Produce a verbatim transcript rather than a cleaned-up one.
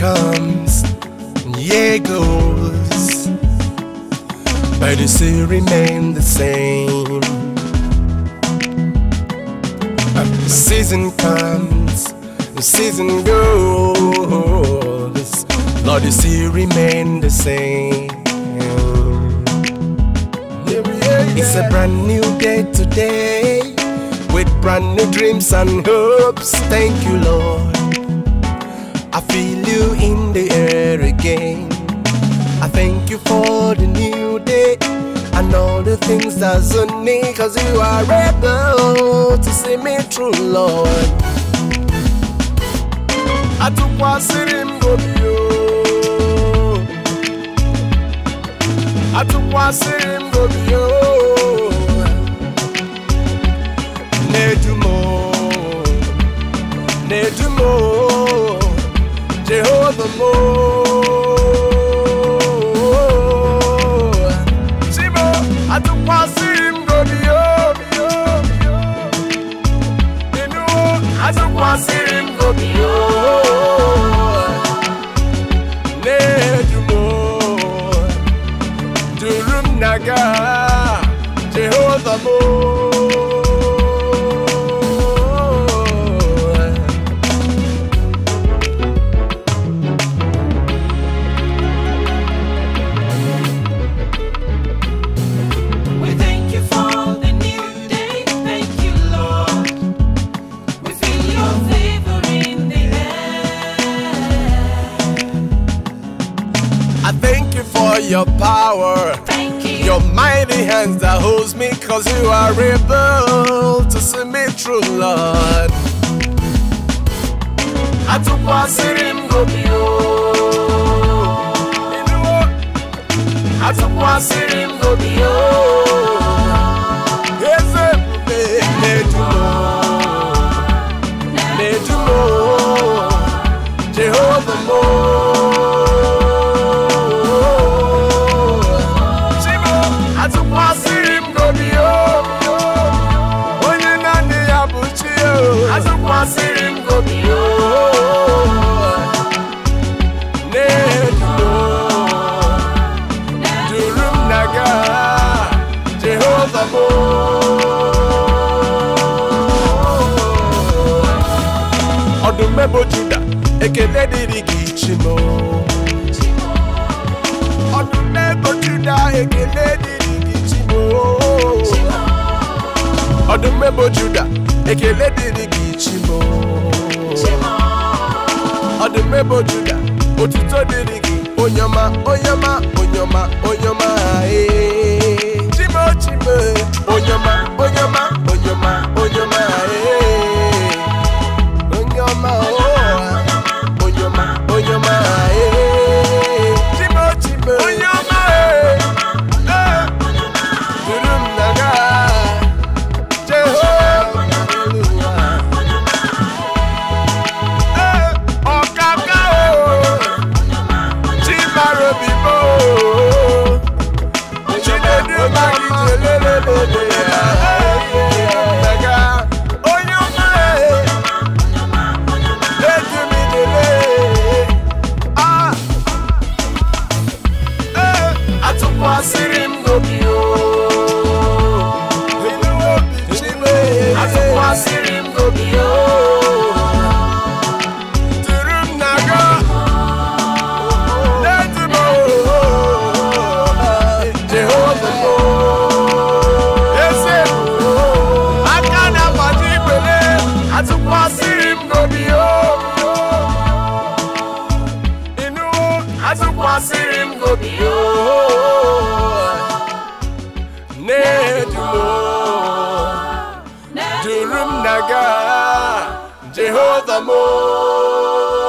comes, yeah goes, but it still remains the same. The season comes, the season goes, Lord, it still remains the same. It's a brand new day today, with brand new dreams and hopes. Thank you, Lord. I feel you in the air again. I thank you for the new day and all the things that's on me, 'cause you are able to see me through, Lord. I took what sin go you. I took what sin go you. Nedum Onuoha, Nedum Onuoha. Jehovah Mo Shibo, I took my sin, go be yo, be yo, be yo. You know, I took my sin, go be yo. Nedum Onuoha, Durum Naga, Jehovah Mo. I thank you for your power, thank you. Your mighty hands that holds me, 'cause you are able to see me through, Lord. I took my sin, go be yo. I took my sin, go be yo. Yes, sir. Nedum Onuoha, Nedum Onuoha, Jehovah Mo. Odumebo Judah, ekele diri gi chimo. Odumebo Judah, ekele diri gi chimo. Odumebo Judah, ekele diri gi chimo. Odumebo Judah, otito diri gi onyoma, onyoma, onyoma, onyoma, eh. Chimo, chimo, onyoma, onyoma, onyoma, onyoma, eh. Durum Naga, Jehovah Mo.